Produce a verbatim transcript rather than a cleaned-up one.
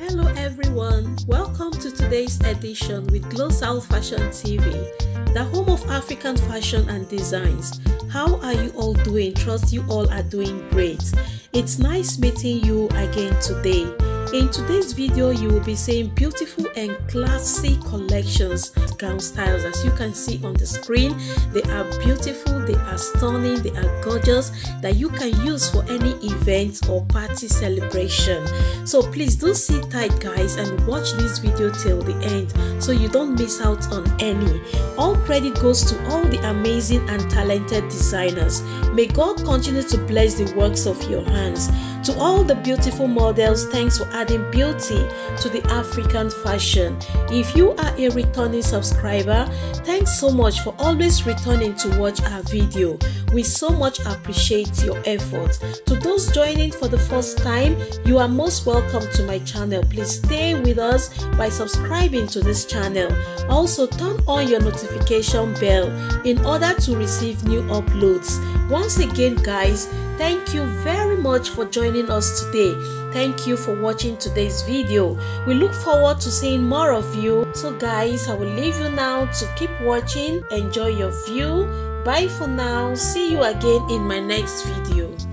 Hello everyone, welcome to today's edition with Glosal Fashion T V, the home of African fashion and designs. How are you all doing? Trust you all are doing great. It's nice meeting you again today. In today's video, you will be seeing beautiful and classy collections, gown styles. As you can see on the screen, they are beautiful, they are stunning, they are gorgeous, that you can use for any event or party celebration. So please do sit tight, guys, and watch this video till the end so you don't miss out on any. All credit goes to all the amazing and talented designers. May God continue to bless the works of your hands. To all the beautiful models, thanks for adding beauty to the African fashion. If you are a returning subscriber, thanks so much for always returning to watch our video. We so much appreciate your efforts. To those joining for the first time, you are most welcome to my channel. Please stay with us by subscribing to this channel. Also, turn on your notification bell in order to receive new uploads. Once again, guys, thank you very much for joining us today. Thank you for watching today's video. We look forward to seeing more of you. So guys, I will leave you now to keep watching. Enjoy your view. Bye for now. See you again in my next video.